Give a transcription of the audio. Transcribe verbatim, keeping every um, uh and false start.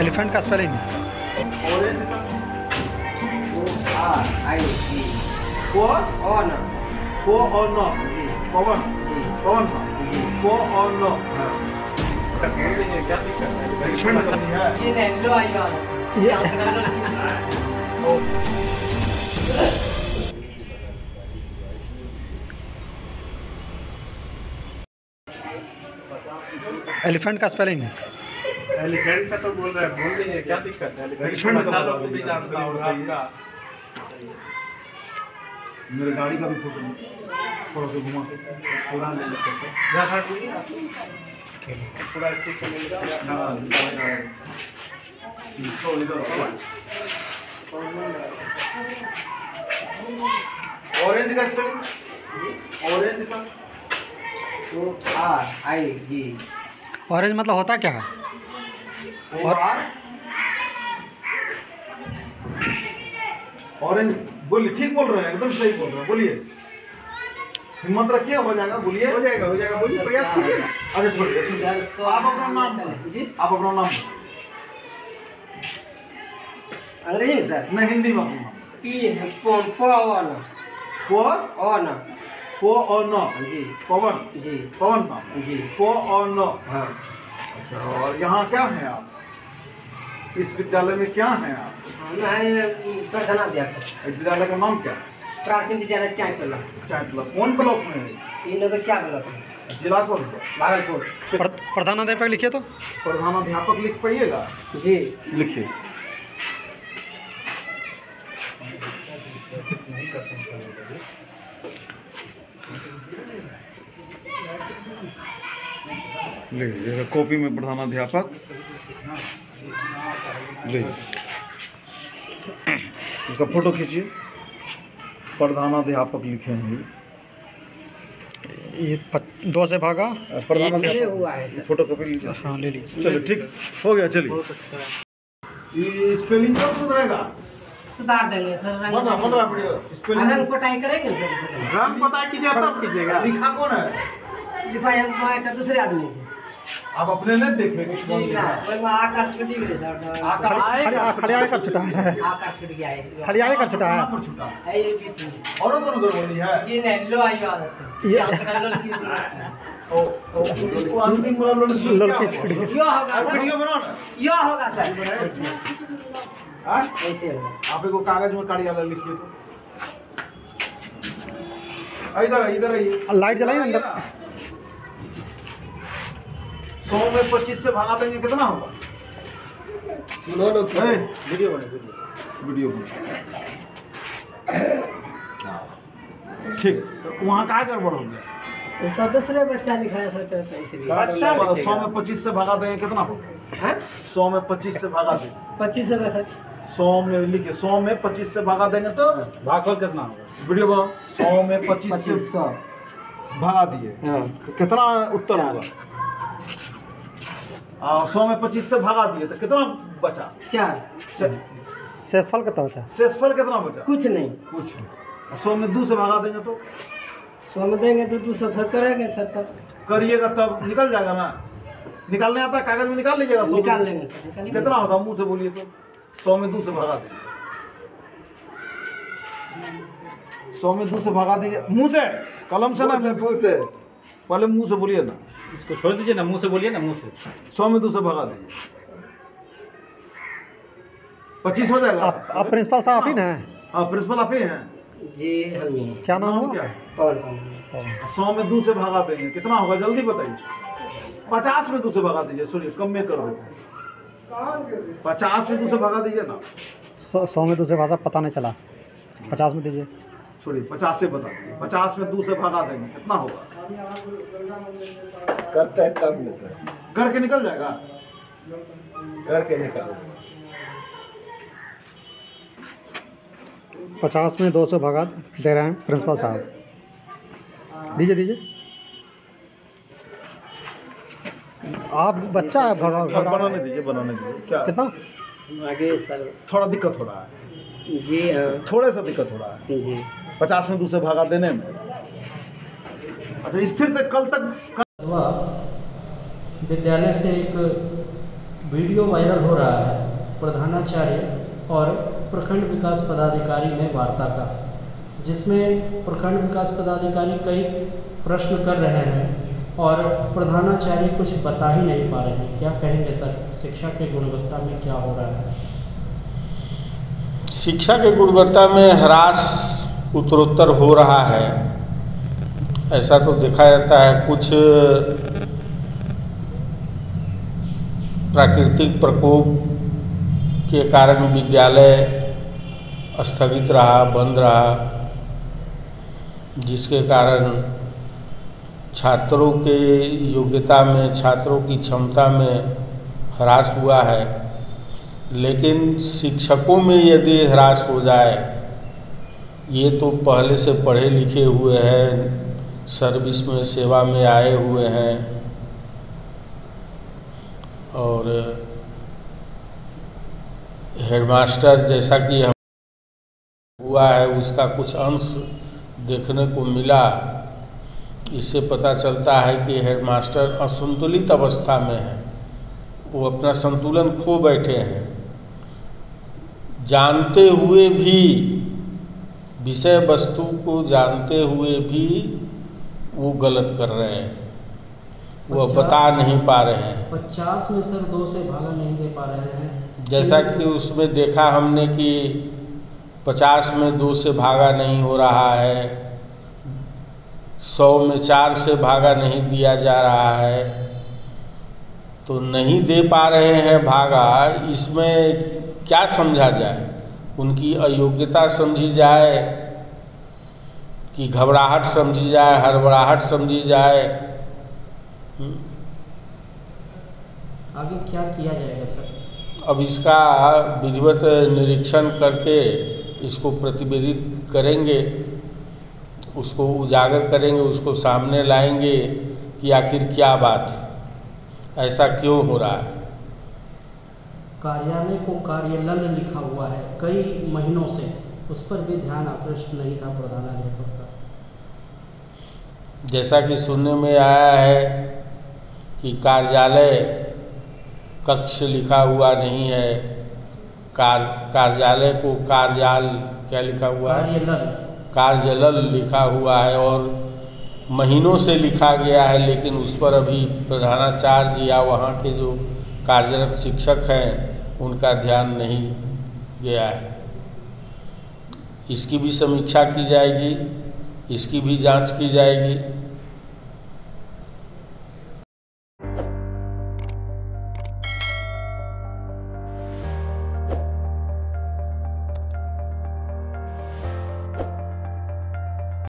Elephant का spelling है। Elephant का स्पेलिंग है। एलिफेंट का तो बोल रहा है, बोल रही है, क्या दिक्कत है? एलिफेंट बता लो, भी जानता होगा आपका। मेरे गाड़ी का भी फोटो थोड़ा सा घुमा के पूरा ले लेते हैं। क्या हट हुई है आपकी? पूरा ठीक से मिल जाएगा ना? इसको इधर आओ। ऑरेंज का स्पेलिंग, ऑरेंज का ओ आर आई जी। ऑरेंज मतलब होता क्या है? और ऑरेंज बोलिए, ठीक बोल रहे हैं, एकदम सही बोल रहे हैं, बोलिए, हिम्मत रखिए, हो जाएगा, बोलिए, हो जाएगा, हो जाएगा, बोलिए, प्रयास कीजिए। अरे छोड़िए, आप अपना नाम जी, आप अपना नाम। अंग्रेजी सर, मैं हिंदी में हूँ। पी है कौन? पो और पो और को और न जी, पवन जी, पवन बाबू जी, को और न। हाँ अच्छा, और यहाँ क्या है आप? इस विद्यालय में क्या है आप? प्रार्थना अध्यापक। विद्यालय का नाम क्या है? प्राथमिक विद्यालय चायतला। चायतला कौन ब्लॉक में है? तीन लोग चार ब्लॉक है। जिला कौन? भागलपुर। प्रधानाध्यापक लिखिए तो। प्रधानाध्यापक लिख पाइएगा जी? लिखिए। ले कॉपी में प्रधानाध्यापक ले, इसका फोटो खींचिए। प्रधानाध्यापक लिखे हैं ये, दो से भागा प्रधानाध्यापक, फोटो कॉपी लीजिए। हाँ ले लीजिए, चलो ठीक हो गया। चलिए, स्पेलिंग कब सुधरेगा? सुधार देंगे सर, रंग पटाई करेंगे सर, रंग पटाई कीजिए तब कीजिएगा। लिखा कौन है? लिखा है दूसरे आदमी से, आप अपने नहीं देख रहे हैं। आकार छुटी गई सर, आकार खड़े आए कर छुटा है, आकार छुट गया है, खड़े आए कर छुटा है, पर छुटा है ये भी। और कौन कौन बोली है जी? ने लो आई आदत ये आपका लड़की ओ ओ वो अंतिम वाला लड़की छुट गई। क्या होगा सर? वीडियो बनाओ, क्या होगा सर? हां ऐसे होगा। आप एक कागज में कार्यालय लिखिए तो। इधर इधर आइए, लाइट जलाइए अंदर। सौ में पच्चीस से भागा देंगे, कितना होगा? लो लो वीडियो बने, वीडियो बने, ठीक। वहाँ क्या गड़बड़ हो गया? तो सब दूसरे बच्चा लिखाया सोचा था इसलिए। अच्छा, सौ में पच्चीस से भागा देंगे, कितना होगा? हैं? सौ में पच्चीस से भागा दें, पच्चीस होगा सर। सौ में लिखिए, सौ में पच्चीस से भागा देंगे तो भागफल कितना होगा? वीडियो बनाओ। सौ में पच्चीस से सौ भागा दिए कितना उत्तर होगा? सौ में पच्चीस से भागा दिए तो कितना बचा? चार। शेषफल कितना बचा? शेषफल कितना बचा? कुछ नहीं, कुछ नहीं। सौ में दो से भागा देंगे तो? सौ में देंगे तो दो सौ करेंगे सर, तब करिएगा तब निकल जाएगा ना। निकालने आता है कागज में, निकाल लीजिएगा, सौ निकाल लेंगे सर। कितना होगा मुँह से बोलिए तो? सौ में दो से भागा देंगे, सौ में दो से भागा देंगे मुँह से, कलम से ना, मुँह से। पहले मुँह से बोलिए ना, इसको छोड़ दीजिए ना, मुँह से बोलिए ना, मुँह से। सौ में दो से भागा दीजिए, पच्चीस हो जाएगा। आप, आप प्रिंसिपल साहब आप ही ना हैं? हाँ प्रिंसिपल आप ही हैं जी। क्या नाम हो? क्या सौ में दो से भागा देंगे कितना होगा जल्दी बताइए? पचास में दो से भागा दीजिए। सोचिए कम में कर देते हैं, पचास में दो से भागा दीजिए ना। सौ में दो से भागा पता नहीं चला, पचास में दीजिए। छोड़िए पचास से बता देंगे, पचास में दो से भागा देंगे कितना होगा? करते हैं तब करके निकल जाएगा, करके निकाल। पचास में दो से भागा दे रहे हैं प्रिंसिपल साहब, दीजिए दीजिए। आप बच्चा है, भगाओ, बनाने दीजिए, बनाने दीजिए। क्या कितना आगे सर? थोड़ा दिक्कत हो रहा है जी, थोड़ा सा दिक्कत हो रहा है जी। पचास में दूसरे भागा देने में। अच्छा, स्थिर से कल तक हुआ। विद्यालय से एक वीडियो वायरल हो रहा है प्रधानाचार्य और प्रखंड विकास पदाधिकारी में वार्ता का, जिसमें प्रखंड विकास पदाधिकारी कई प्रश्न कर रहे हैं और प्रधानाचार्य कुछ बता ही नहीं पा रहे हैं। क्या कहेंगे सर, शिक्षा के गुणवत्ता में क्या हो रहा है? शिक्षा के गुणवत्ता में ह्रास उत्तरोत्तर हो रहा है, ऐसा तो देखा जाता है। कुछ प्राकृतिक प्रकोप के कारण विद्यालय स्थगित रहा, बंद रहा, जिसके कारण छात्रों के योग्यता में, छात्रों की क्षमता में ह्रास हुआ है। लेकिन शिक्षकों में यदि ह्रास हो जाए, ये तो पहले से पढ़े लिखे हुए हैं, सर्विस में, सेवा में आए हुए हैं, और हेडमास्टर जैसा कि हम हुआ है उसका कुछ अंश देखने को मिला। इससे पता चलता है कि हेडमास्टर असंतुलित अवस्था में है, वो अपना संतुलन खो बैठे हैं। जानते हुए भी, विषय वस्तु को जानते हुए भी वो गलत कर रहे हैं, वो बता नहीं पा रहे हैं। पचास में सर दो से भागा नहीं दे पा रहे हैं, जैसा कि उसमें देखा हमने कि पचास में दो से भागा नहीं हो रहा है, सौ में चार से भागा नहीं दिया जा रहा है, तो नहीं दे पा रहे हैं भागा। इसमें क्या समझा जाए? उनकी अयोग्यता समझी जाए कि घबराहट समझी जाए, हड़बड़ाहट समझी जाए? आगे क्या किया जाएगा सर? अब इसका विधिवत निरीक्षण करके इसको प्रतिवेदित करेंगे, उसको उजागर करेंगे, उसको सामने लाएंगे कि आखिर क्या बात, ऐसा क्यों हो रहा है। कार्यालय को कार्यालय लिखा हुआ है कई महीनों से, उस पर भी ध्यान आकृष्ट नहीं था प्रधानाध्यापक का। जैसा कि सुनने में आया है कि कार्यालय कक्ष लिखा हुआ नहीं है, कार कार्यालय को कार्याल क्या लिखा हुआ है, कार्यालय लिखा हुआ है, और महीनों से लिखा गया है। लेकिन उस पर अभी प्रधानाचार्य या वहाँ के जो कार्यरत शिक्षक हैं उनका ध्यान नहीं गया है। इसकी भी समीक्षा की जाएगी, इसकी भी जांच की जाएगी।